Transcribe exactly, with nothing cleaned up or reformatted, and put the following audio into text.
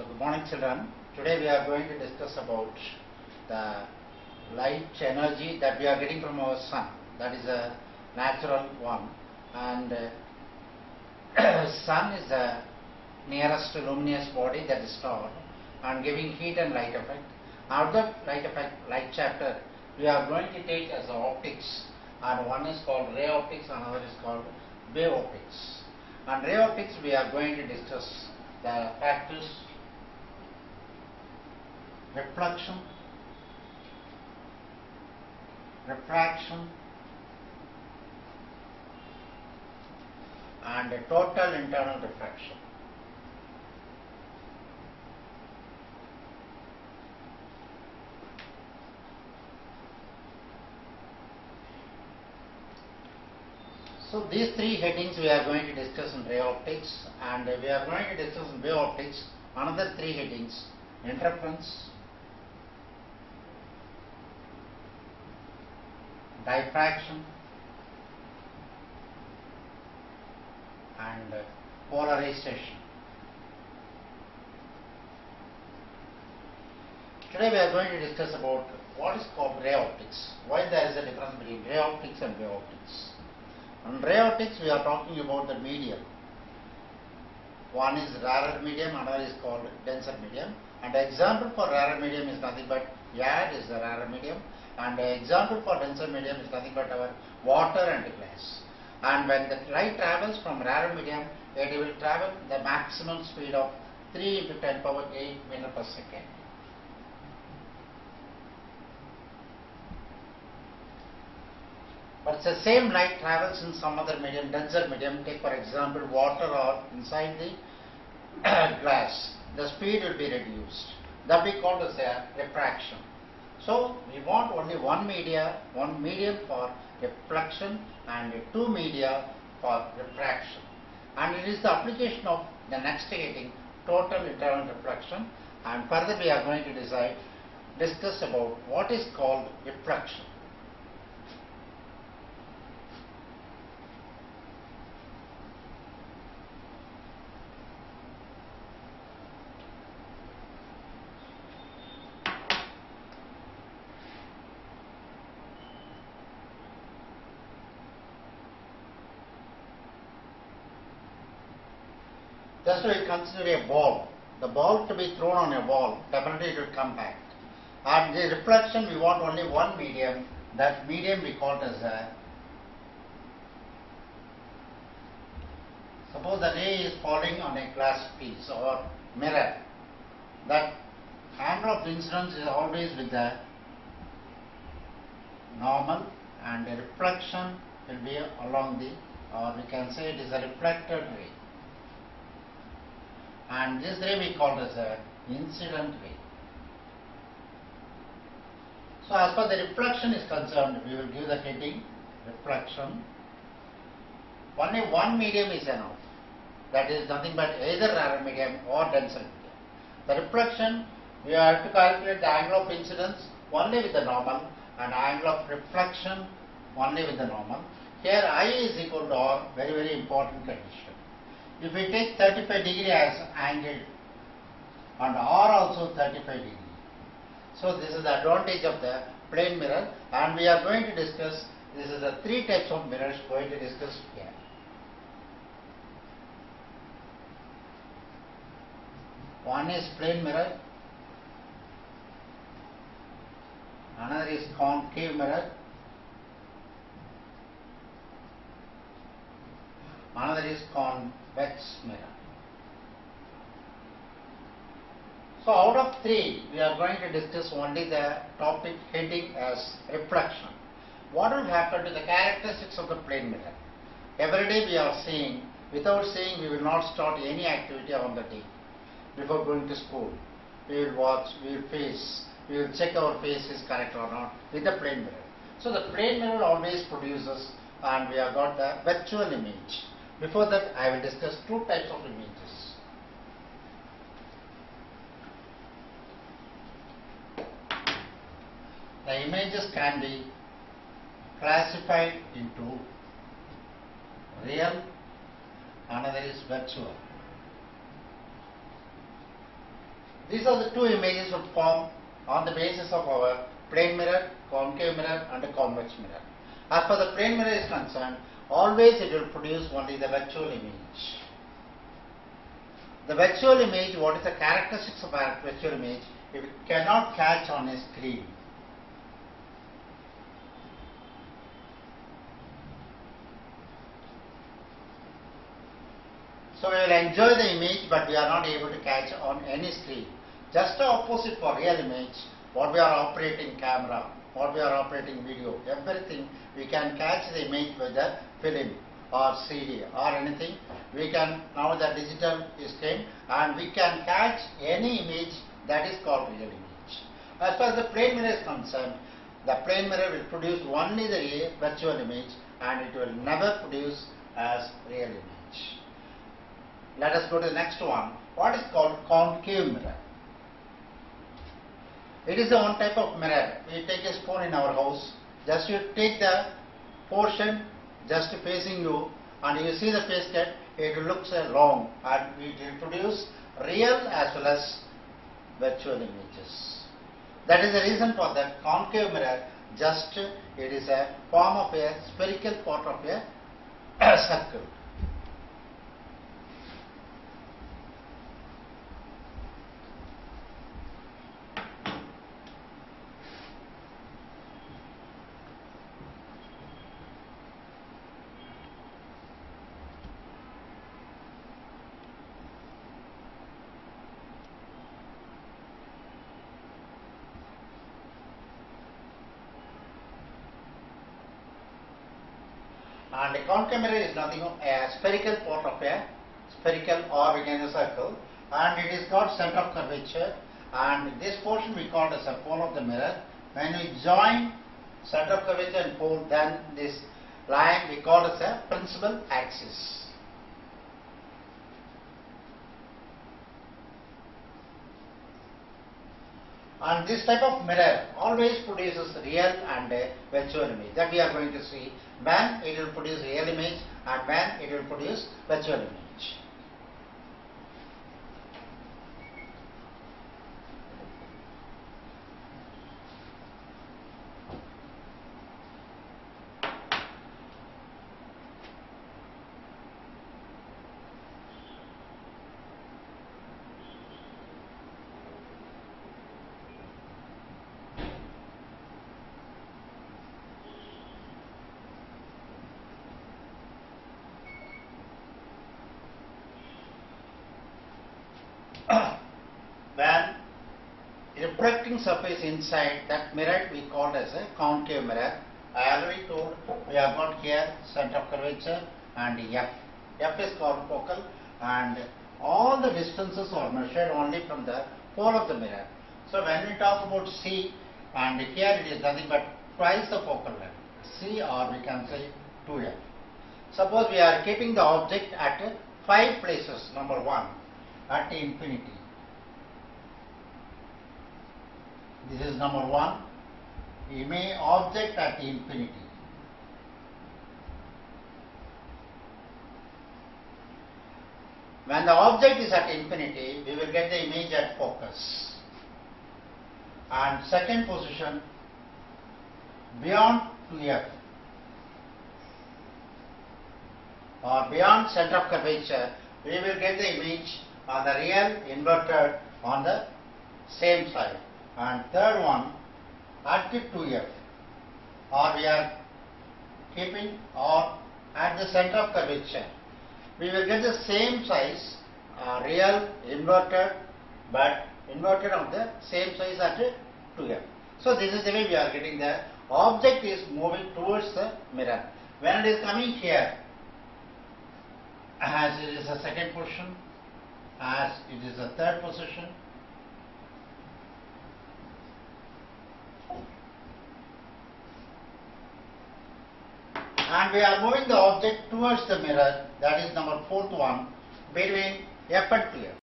So good morning children. Today we are going to discuss about the light energy that we are getting from our sun. That is a natural one, and uh, sun is the nearest luminous body that is stored and giving heat and light effect. Now that light effect light chapter we are going to take as optics, and one is called ray optics, another is called wave optics. And ray optics we are going to discuss the factors: reflection, refraction, and a total internal refraction. So these three headings we are going to discuss in ray optics, and we are going to discuss in wave optics another three headings: interference, diffraction, and polarization. Today we are going to discuss about what is called ray optics, why there is a difference between ray optics and wave optics. In ray optics we are talking about the medium. One is rarer medium, another is called denser medium. And example for rarer medium is nothing but air is the rarer medium, and example for denser medium is nothing but our water and glass. And when the light travels from rarer medium, it will travel the maximum speed of three into ten power eight meter per second. But the same light travels in some other medium, denser medium. Take for example water or inside the glass. The speed will be reduced. That we call as a refraction. So we want only one media, one medium for reflection and two media for refraction. And it is the application of the next heading, total internal reflection. And further we are going to decide, discuss about what is called reflection. Just we consider a ball, the ball to be thrown on a wall, definitely it will come back. And the reflection, we want only one medium, that medium we call as a, suppose the ray is falling on a glass piece or mirror, that angle of incidence is always with the normal, and the reflection will be along the, or we can say it is a reflected ray. And this ray we call as a incident ray. So as far as the reflection is concerned, we will give the heading reflection. Only one medium is enough. That is nothing but either rarer medium or denser medium. The reflection, we have to calculate the angle of incidence only with the normal, and angle of reflection only with the normal. Here I is equal to R, very very important condition. If we take thirty-five degree as angle, and R also thirty-five degree. So this is the advantage of the plane mirror, and we are going to discuss, this is the three types of mirrors going to discuss here. One is plane mirror, another is concave mirror, another is convex mirror. So out of three, we are going to discuss only the topic heading as reflection. What will happen to the characteristics of the plane mirror? Every day we are seeing, without seeing we will not start any activity on the day. Before going to school, we will watch, we will face, we will check our face is correct or not with the plane mirror. So the plane mirror always produces, and we have got the virtual image. Before that, I will discuss two types of images. The images can be classified into real, another is virtual. These are the two images would form on the basis of our plane mirror, concave mirror and a convex mirror. As far as the plane mirror is concerned, always it will produce only the virtual image. The virtual image, what is the characteristics of a virtual image? If it cannot catch on a screen. So we will enjoy the image, but we are not able to catch on any screen. Just the opposite for real image, what we are operating camera, what we are operating video, everything, we can catch the image with the film or C D or anything. We can, now the digital is came and we can catch any image that is called real image. As far as the plane mirror is concerned, the plane mirror will produce only the virtual image and it will never produce as real image. Let us go to the next one. What is called concave mirror? It is the one type of mirror. We take a spoon in our house. Just you take the portion just facing you and you see the face cut. It looks wrong and it will produce real as well as virtual images. That is the reason for that concave mirror. Just it is a form of a spherical part of a circle. And a concave mirror is nothing but a spherical part of a spherical or within a circle, and it is got center of curvature, and this portion we call as a pole of the mirror. When we join center of curvature and pole, then this line we call as a principal axis. And this type of mirror always produces real and a virtual image. That we are going to see when it will produce real image and when it will produce virtual image. Reflecting surface inside that mirror we called as a concave mirror. I already told we have got here center of curvature and F. F is called focal, and all the distances are measured only from the pole of the mirror. So when we talk about C, and here it is nothing but twice the focal length, C or we can say two F. Suppose we are keeping the object at five places, number one, at infinity. This is number one, image object at infinity. When the object is at infinity, we will get the image at focus. And second position, beyond two F or beyond center of curvature, we will get the image on the real inverted on the same side. And third one, at the two F, or we are keeping or at the center of curvature, we will get the same size, uh, real inverted, but inverted of the same size at the two F. So this is the way we are getting the object is moving towards the mirror. When it is coming here, as it is the second position, as it is the third position, and we are moving the object towards the mirror, that is number fourth one, between F and two F.